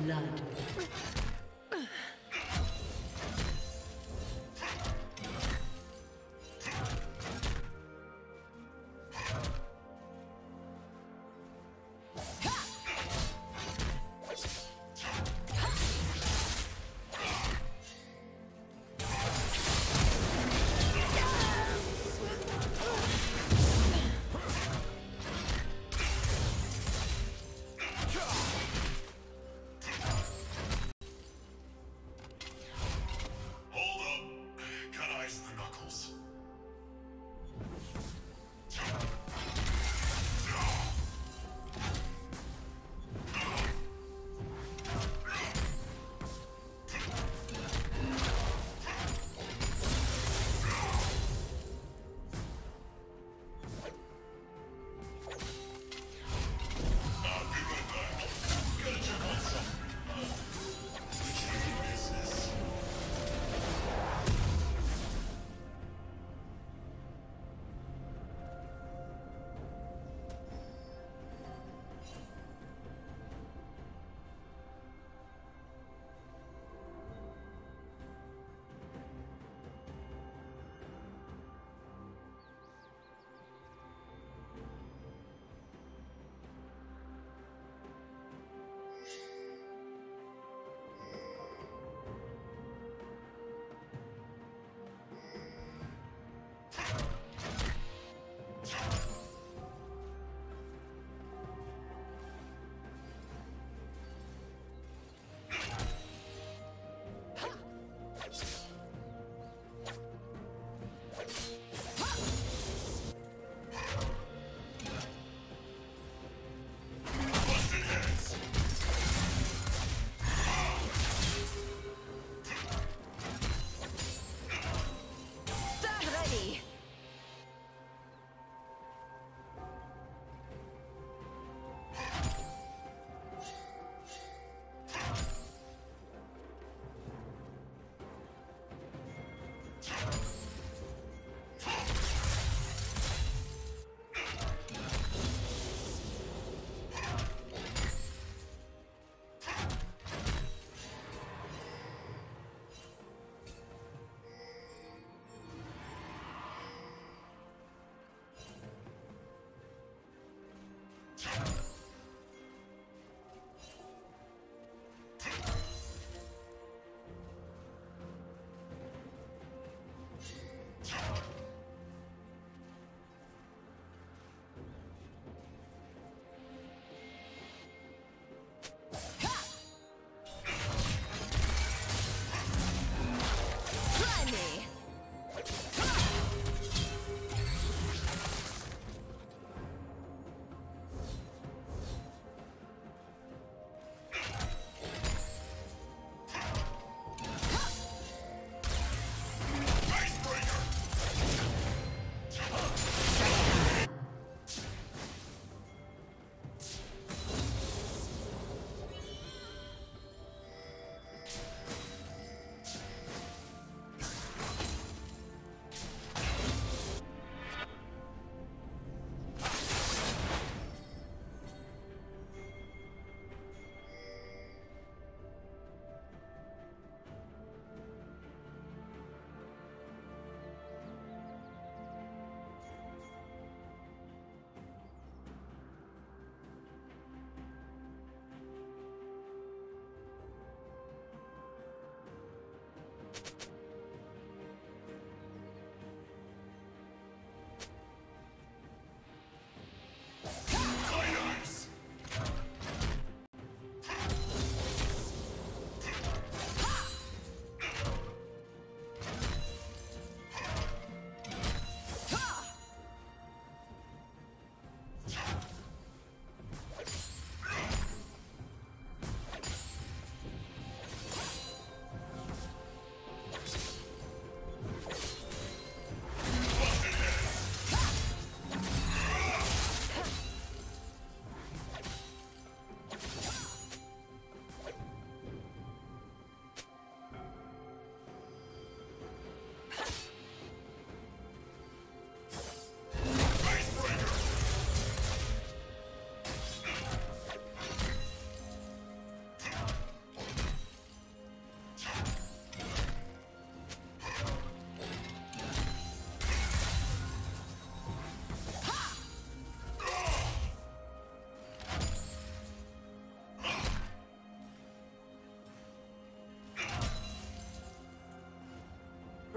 blood.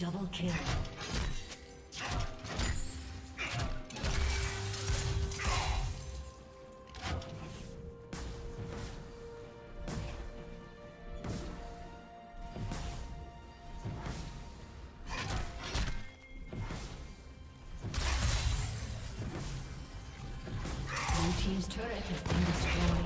Double kill. Blue team's turret has been destroyed.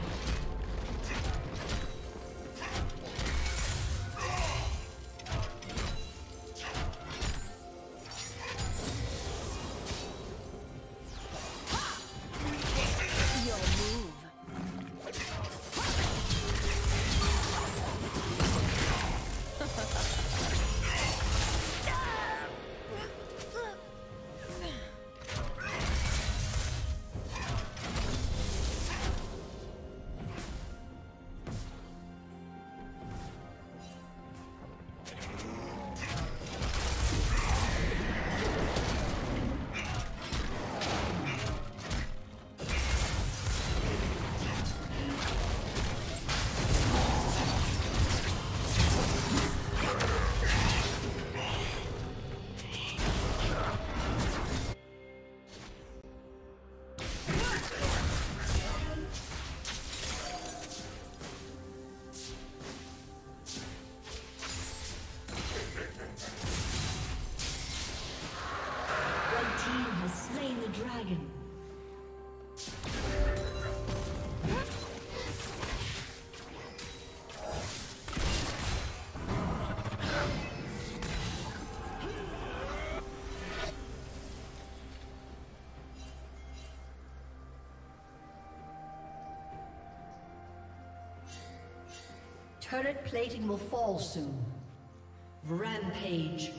Turret plating will fall soon. Rampage.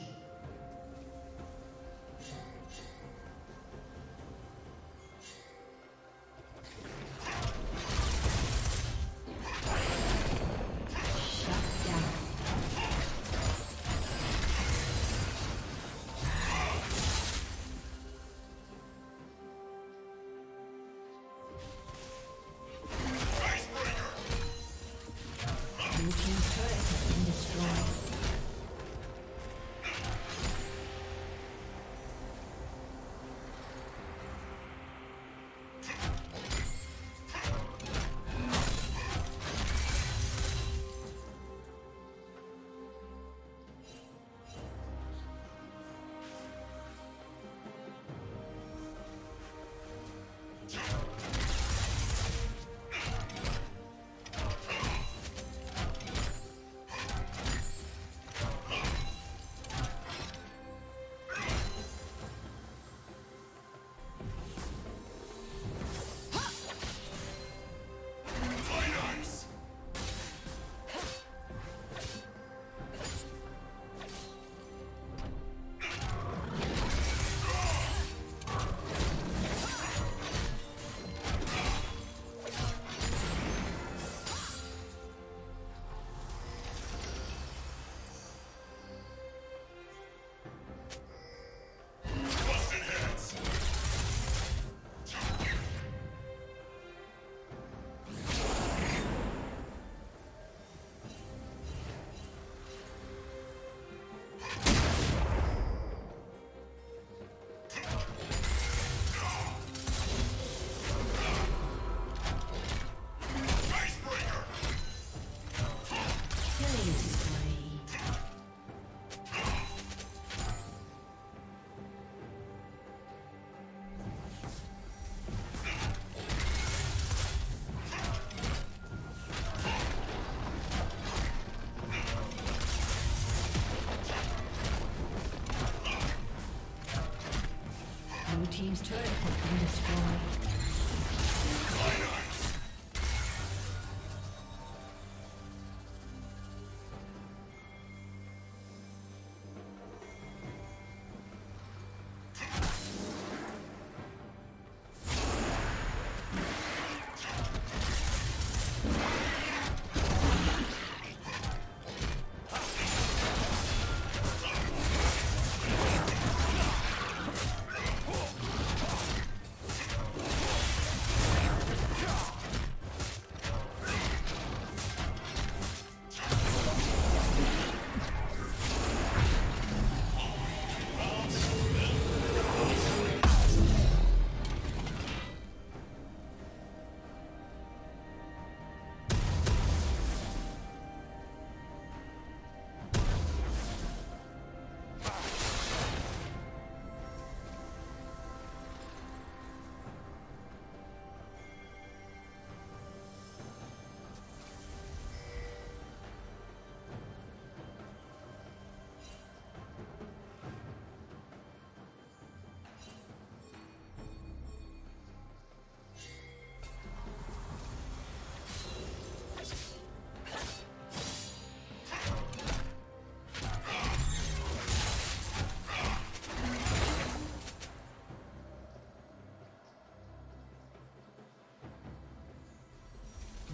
Team's turret has been destroyed.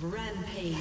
Rampage.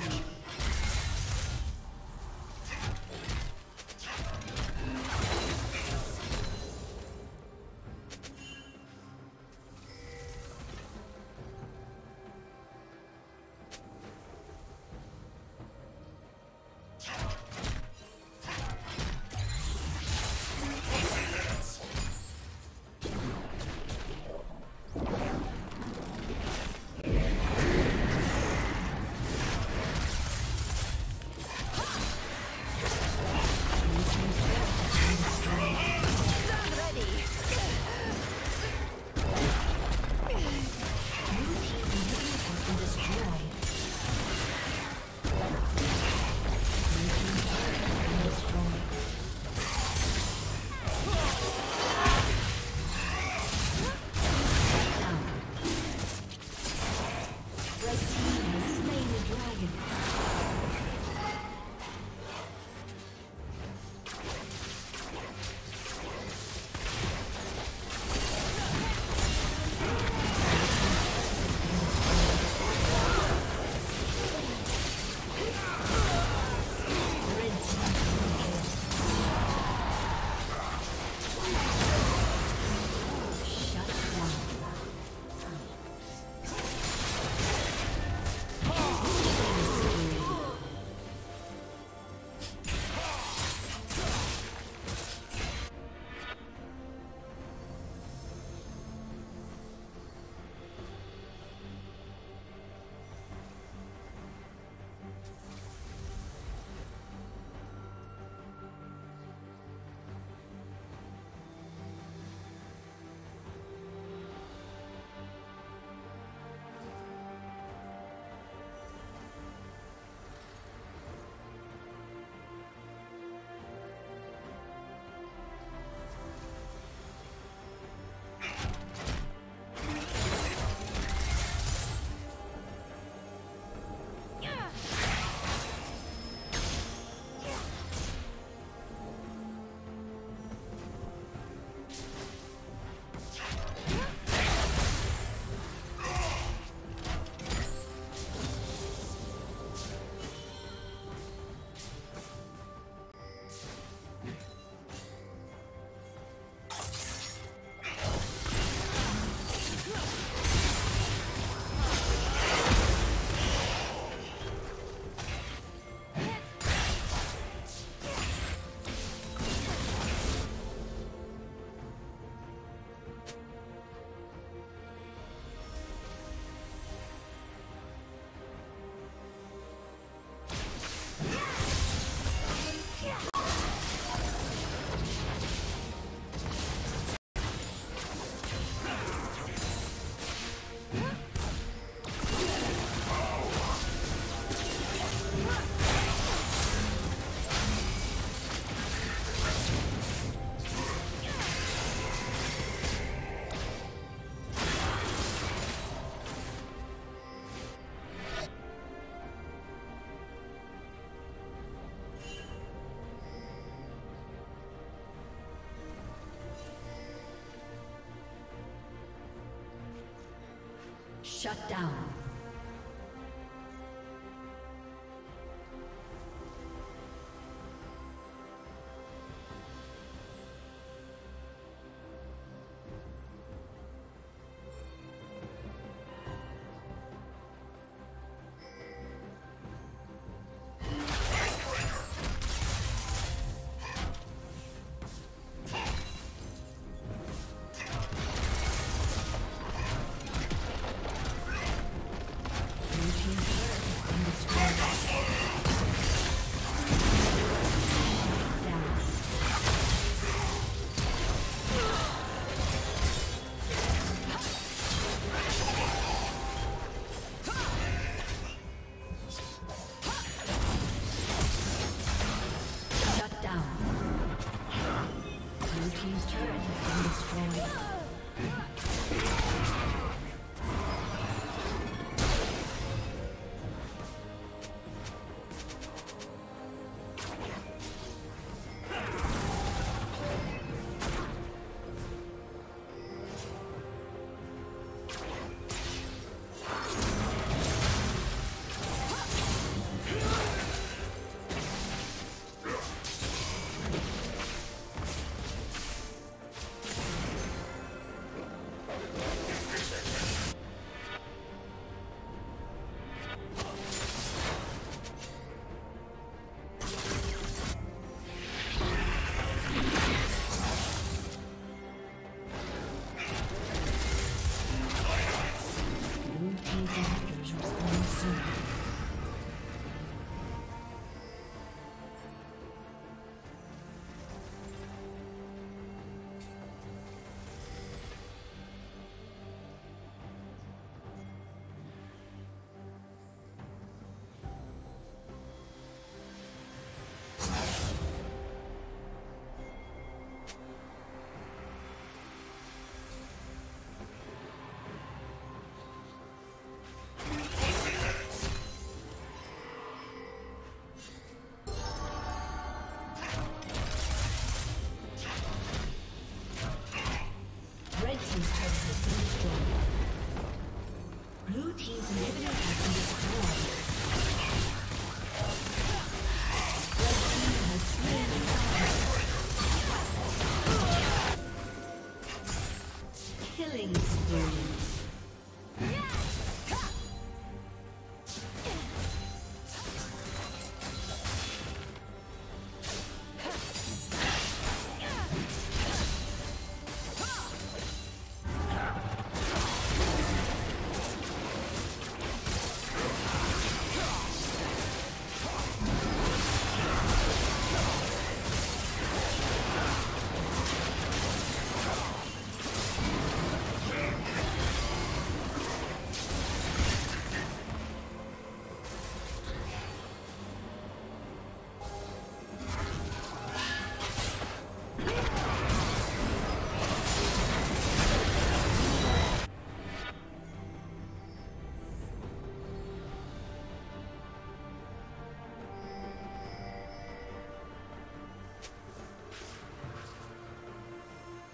Shut down.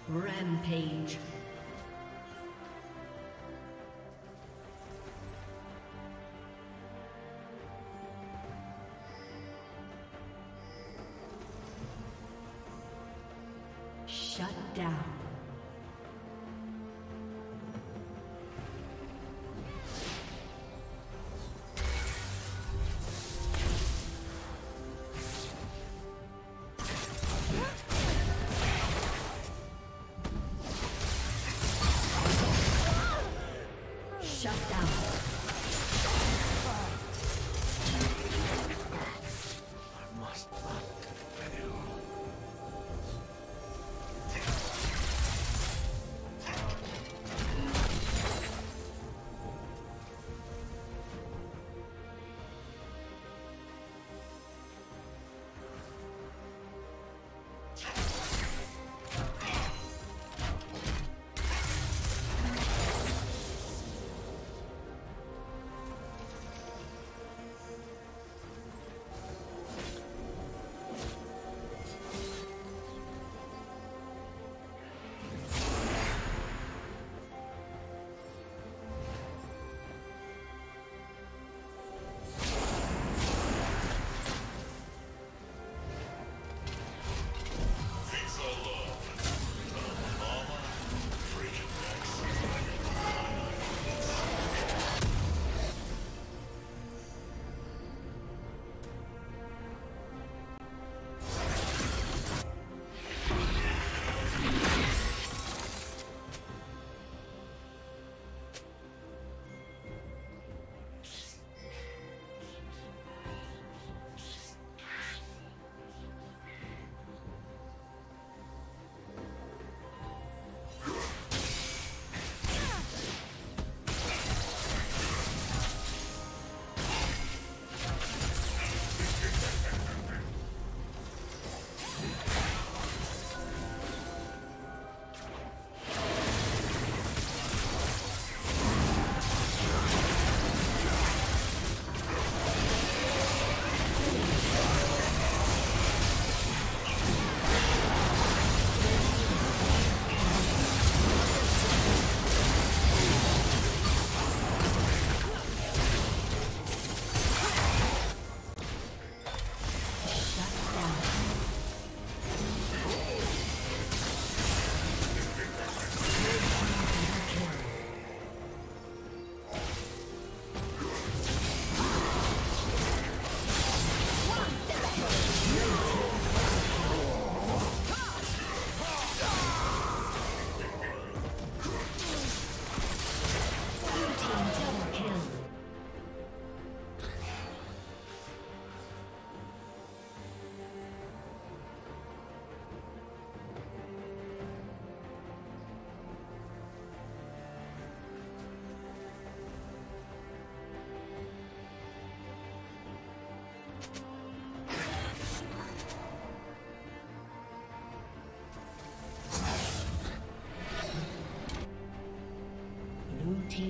Rampage. Shut down. Shut down.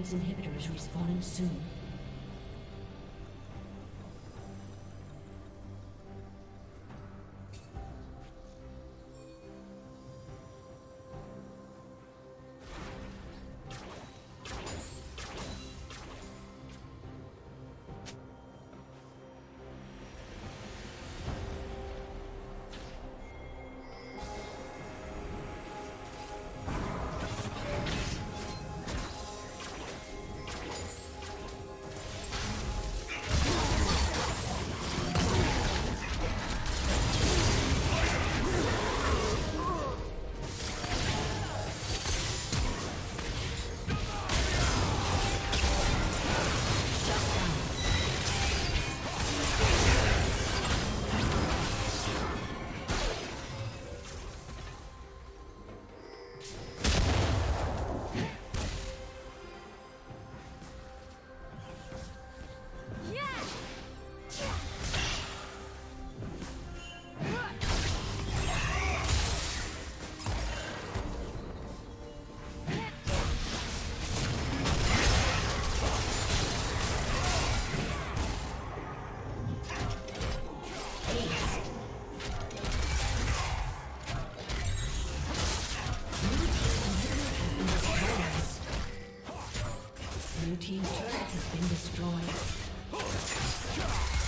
Blade's inhibitor is respawning soon. Blue team's turret has been destroyed.